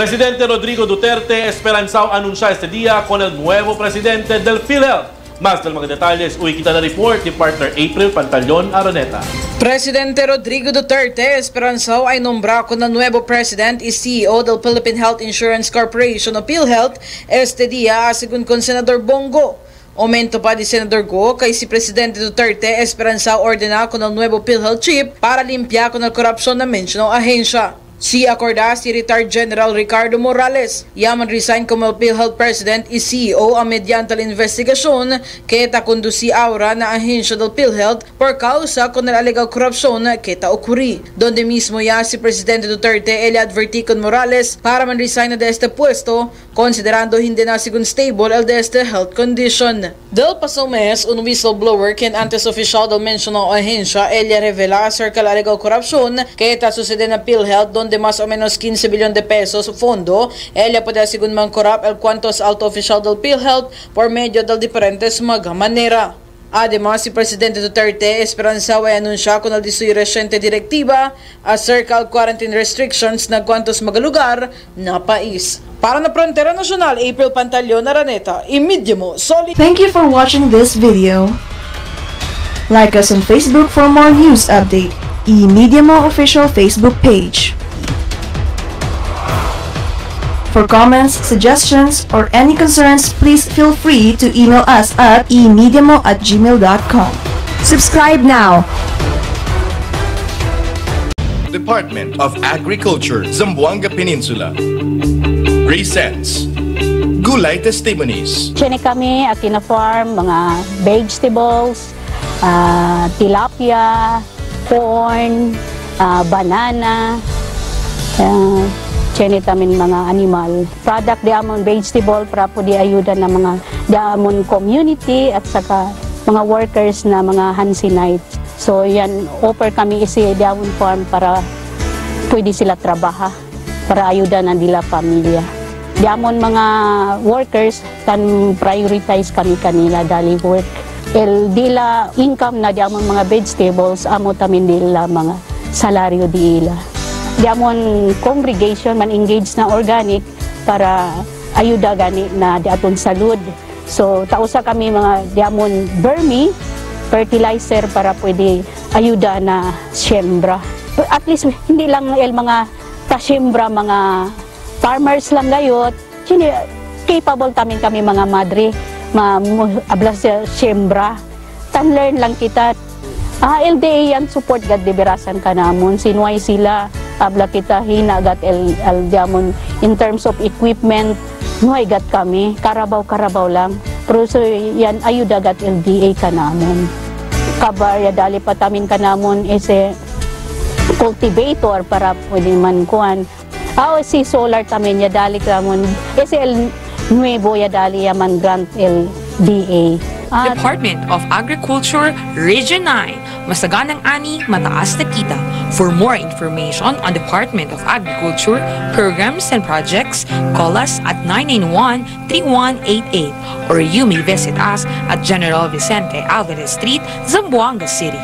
Presidente Rodrigo Duterte esperanzao anuncia este día con el nuevo presidente del PhilHealth. Más del mga detalles, uwi kita na report ni partner April Pantaleon Araneta. Presidente Rodrigo Duterte esperanzao ay nombra con el nuevo president y CEO del Philippine Health Insurance Corporation o PhilHealth este día, según con Senador Bongo. Aumento pa ni Senador Go kay si Presidente Duterte esperanzao ordena con el nuevo PhilHealth chip para limpia con el korupsyon na mencionado ahensya. Si acorda si retired General Ricardo Morales, yaman resign como PhilHealth President y CEO a mediante la investigasyon que ta conduci ahora na ahensya del PhilHealth por causa con el alegado korupsyon que ta ocurri. Donde mismo ya si Presidente Duterte ele adverti con Morales para man resign de este puesto, considerando hindi na sigun stable el de este health condition. Del paso mes, un whistleblower quien antes oficial del mencionado ahensya, Elia Revela acerca la alegado korupsyon que ta sucede na PhilHealth donde de más o menos 15 billion de pesos fondo, ella puede según man corrupt el cuantos alto oficial del PhilHealth por medio de diferentes manera. Además, si Presidente Duterte esperanzao ay anuncia con el de su reciente directiva acerca al quarantine restrictions na cuantos magalugar na país. Para na Frontera Nacional, April Pantaleon Araneta, emediamo. Thank you for watching this video. Like us on Facebook for more news update. Emediamo official Facebook page. For comments, suggestions, or any concerns, please feel free to email us at emediamo@gmail.com. Subscribe now! Department of Agriculture, Zamboanga Peninsula presents Gulay Testimonies. Chine kami at ina-farm mga vegetables, tilapia, corn, banana, chene tamin mga animal product di amon vegetable para po di ayuda na mga di amon community at saka mga workers na mga Hansenite. So yan offer kami isi di amon farm para pwede sila trabaha para ayuda na dila pamilya. Di amon mga workers tan prioritize kami kanila dali work. El dila income na di amon mga vegetables amo tamin dila mga salaryo di ila. Diamon congregation man engage na organic para ayuda gani na diaton salud. So tausa kami mga diamon vermi fertilizer para pwede ayuda na siyembra. At least hindi lang el mga tasyembra mga farmers lang gayot. Hindi capable tamin kami mga madre ablas siyembra. Tan learn lang kita. LDA yan support gad diberasan kanamon sinuway sila. Abla kita hinagat el diamond in terms of equipment nuigat kami karabaw lang pero so yan ayudagat LDA kanamon kabarya dali patamin kanamon is a cultivator para pwede man kuan aw si solar tamin ya dali kanamon is el nuevo ya dali yaman grant LDA. Department of Agriculture, Region 9, masaganang ani, mataas na kita. For more information on Department of Agriculture, programs and projects, call us at 991-3188 or you may visit us at General Vicente Alvarez Street, Zamboanga City.